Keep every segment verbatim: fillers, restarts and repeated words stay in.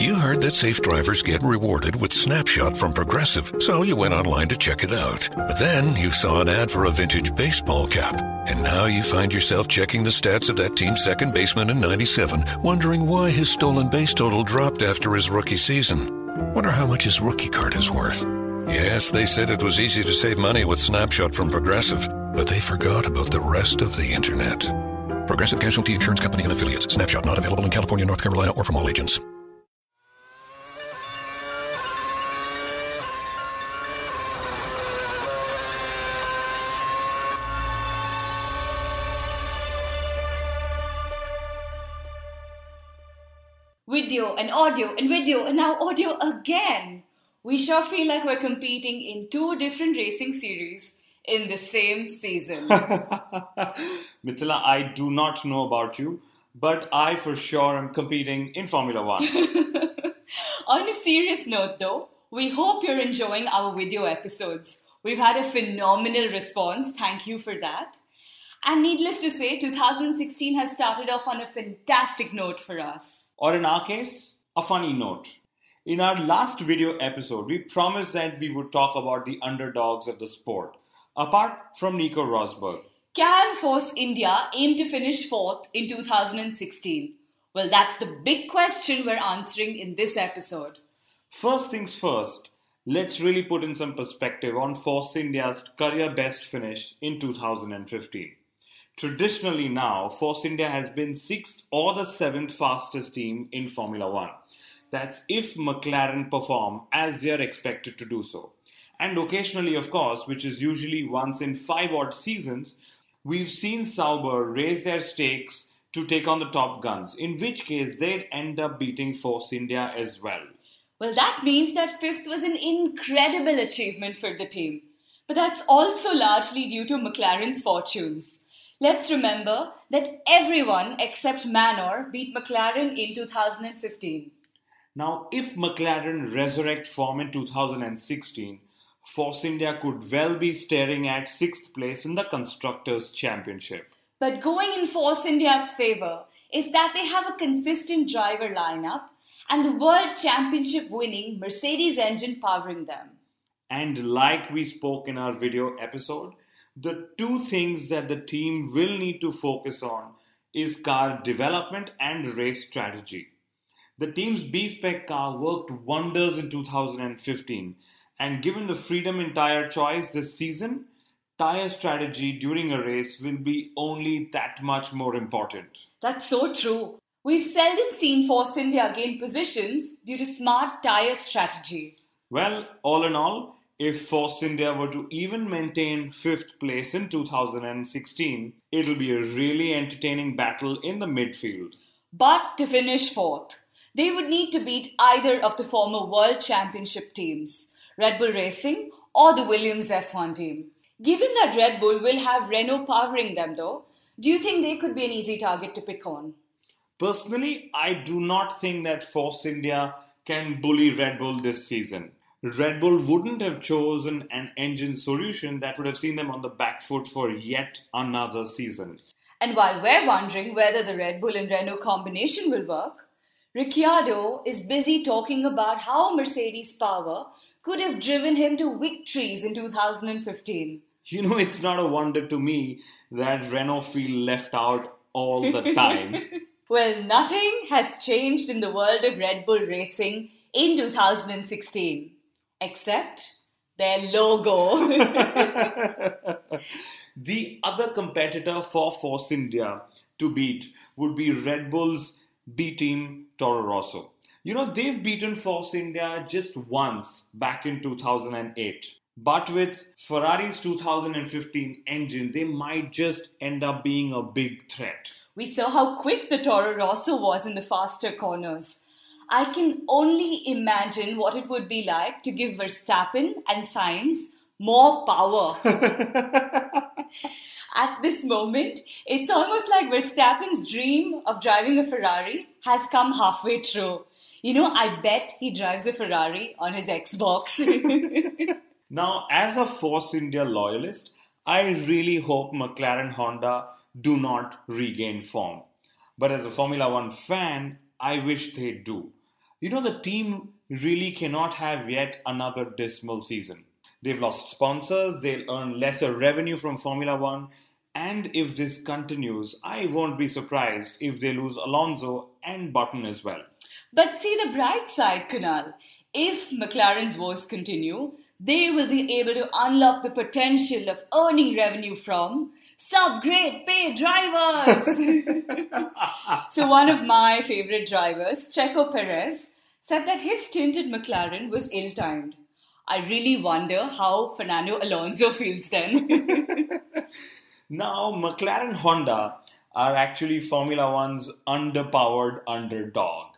You heard that safe drivers get rewarded with Snapshot from Progressive, so you went online to check it out. But then you saw an ad for a vintage baseball cap, and now you find yourself checking the stats of that team's second baseman in ninety-seven, wondering why his stolen base total dropped after his rookie season. Wonder how much his rookie card is worth. Yes, they said it was easy to save money with Snapshot from Progressive, but they forgot about the rest of the internet. Progressive Casualty Insurance Company and affiliates. Snapshot not available in California, North Carolina, or from all agents. Video and audio and video and now audio again. We sure feel like we're competing in two different racing series in the same season. Mithila, I do not know about you, but I for sure am competing in Formula One. On a serious note though, we hope you're enjoying our video episodes. We've had a phenomenal response, thank you for that. And needless to say, two thousand sixteen has started off on a fantastic note for us. Or in our case, a funny note. In our last video episode, we promised that we would talk about the underdogs of the sport, apart from Nico Rosberg. Can Force India aim to finish fourth in two thousand sixteen? Well, that's the big question we're answering in this episode. First things first, let's really put in some perspective on Force India's career best finish in two thousand fifteen. Traditionally now, Force India has been sixth or the seventh fastest team in Formula One. That's if McLaren perform as they're expected to do so. And occasionally, of course, which is usually once in five odd seasons, we've seen Sauber raise their stakes to take on the top guns, in which case they'd end up beating Force India as well. Well, that means that fifth was an incredible achievement for the team. But that's also largely due to McLaren's fortunes. Let's remember that everyone except Manor beat McLaren in two thousand fifteen. Now, if McLaren resurrect form in two thousand sixteen, Force India could well be staring at sixth place in the Constructors' Championship. But going in Force India's favour is that they have a consistent driver lineup and the World Championship winning Mercedes engine powering them. And like we spoke in our video episode, the two things that the team will need to focus on is car development and race strategy. The team's B-spec car worked wonders in two thousand fifteen, and given the freedom in tyre choice this season, tyre strategy during a race will be only that much more important. That's so true. We've seldom seen Force India gain positions due to smart tyre strategy. Well, all in all, if Force India were to even maintain fifth place in two thousand sixteen, it'll be a really entertaining battle in the midfield. But to finish fourth, they would need to beat either of the former World Championship teams, Red Bull Racing or the Williams F one team. Given that Red Bull will have Renault powering them though, do you think they could be an easy target to pick on? Personally, I do not think that Force India can bully Red Bull this season. Red Bull wouldn't have chosen an engine solution that would have seen them on the back foot for yet another season. And while we're wondering whether the Red Bull and Renault combination will work, Ricciardo is busy talking about how Mercedes' power could have driven him to victories in two thousand fifteen. You know, it's not a wonder to me that Renault feel left out all the time. Well, nothing has changed in the world of Red Bull Racing in two thousand sixteen. Except their logo. The other competitor for Force India to beat would be Red Bull's B team, Toro Rosso. You know, they've beaten Force India just once back in two thousand eight. But with Ferrari's two thousand fifteen engine, they might just end up being a big threat. We saw how quick the Toro Rosso was in the faster corners. I can only imagine what it would be like to give Verstappen and Sainz more power. At this moment, it's almost like Verstappen's dream of driving a Ferrari has come halfway through. You know, I bet he drives a Ferrari on his Xbox. Now, as a Force India loyalist, I really hope McLaren Honda do not regain form. But as a Formula One fan, I wish they do. You know, the team really cannot have yet another dismal season. They've lost sponsors, they'll earn lesser revenue from Formula One, and if this continues, I won't be surprised if they lose Alonso and Button as well. But see the bright side, Kunal. If McLaren's woes continue, they will be able to unlock the potential of earning revenue from sub-grade pay drivers. So one of my favourite drivers, Checo Perez, said that his stint at McLaren was ill-timed. I really wonder how Fernando Alonso feels then. Now, McLaren Honda are actually Formula One's underpowered underdog.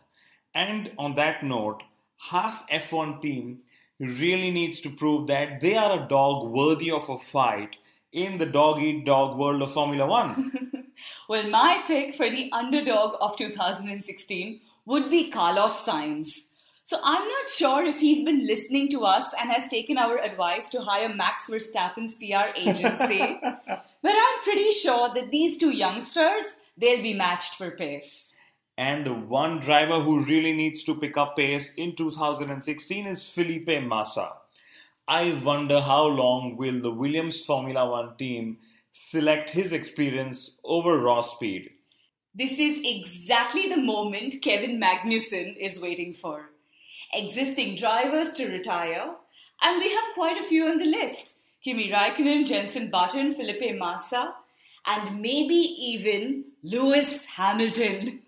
And on that note, Haas F one team really needs to prove that they are a dog worthy of a fight in the dog-eat-dog world of Formula One. Well, my pick for the underdog of two thousand sixteen would be Carlos Sainz. So I'm not sure if he's been listening to us and has taken our advice to hire Max Verstappen's P R agency. But I'm pretty sure that these two youngsters, they'll be matched for pace. And the one driver who really needs to pick up pace in two thousand sixteen is Felipe Massa. I wonder how long will the Williams Formula One team select his experience over raw speed. This is exactly the moment Kevin Magnussen is waiting for. Existing drivers to retire, and we have quite a few on the list. Kimi Raikkonen, Jenson Button, Felipe Massa, and maybe even Lewis Hamilton.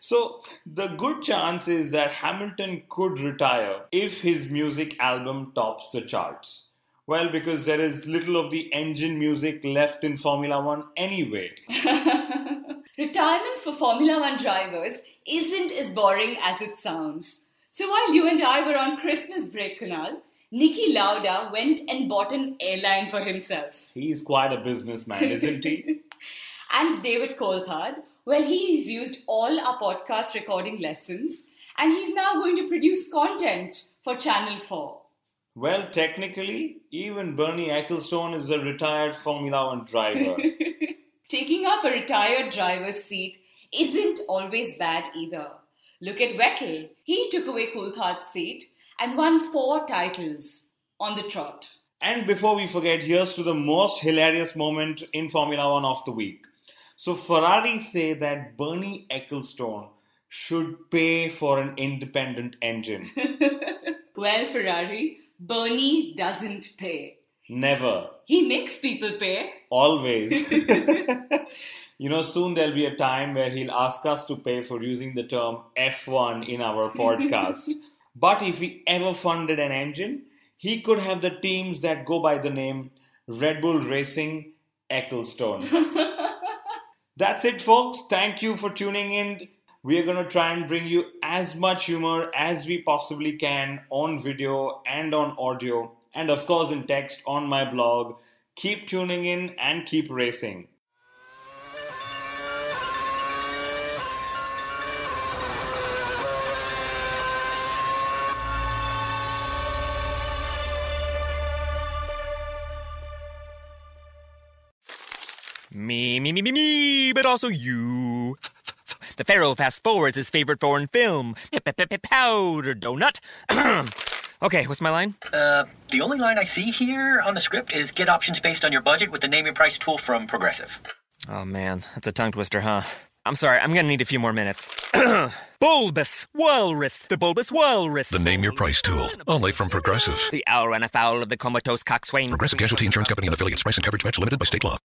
So, the good chance is that Hamilton could retire if his music album tops the charts. Well, because there is little of the engine music left in Formula One anyway. Retirement for Formula One drivers isn't as boring as it sounds. So while you and I were on Christmas break, Kunal, Nicky Lauda went and bought an airline for himself. He's quite a businessman, isn't he? And David Coulthard, well, he's used all our podcast recording lessons and he's now going to produce content for Channel four. Well, technically, even Bernie Ecclestone is a retired Formula One driver. Taking up a retired driver's seat isn't always bad either. Look at Vettel. He took away Coulthard's seat and won four titles on the trot. And before we forget, here's to the most hilarious moment in Formula One of the week. So Ferrari say that Bernie Ecclestone should pay for an independent engine. Well, Ferrari, Bernie doesn't pay. Never. He makes people pay. Always. You know, soon there'll be a time where he'll ask us to pay for using the term F one in our podcast. But if he ever funded an engine, he could have the teams that go by the name Red Bull Racing Ecclestone. That's it, folks. Thank you for tuning in. We are going to try and bring you as much humor as we possibly can on video and on audio. And of course in text on my blog. Keep tuning in and keep racing. Me, me, me, me, me, but also you. The Pharaoh fast forwards his favorite foreign film, Powder Donut. Okay, what's my line? Uh, the only line I see here on the script is get options based on your budget with the Name Your Price tool from Progressive. Oh man, that's a tongue twister, huh? I'm sorry, I'm gonna need a few more minutes. Bulbous Walrus, the Bulbous Walrus. The Name Your Price tool, only from Progressive. The owl ran afoul of the comatose coxswain. Progressive Casualty Insurance Company and affiliates. Price and coverage match limited by state law.